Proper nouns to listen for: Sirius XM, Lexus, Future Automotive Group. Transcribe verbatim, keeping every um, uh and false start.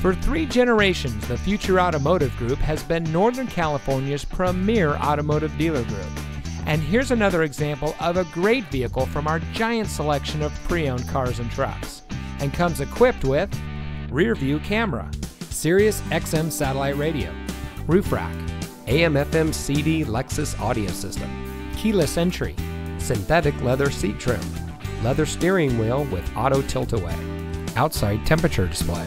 For three generations, the Future Automotive Group has been Northern California's premier automotive dealer group. And here's another example of a great vehicle from our giant selection of pre-owned cars and trucks. And comes equipped with rear view camera, Sirius X M satellite radio, roof rack, A M F M C D Lexus audio system, keyless entry, synthetic leather seat trim, leather steering wheel with auto tilt-away, outside temperature display,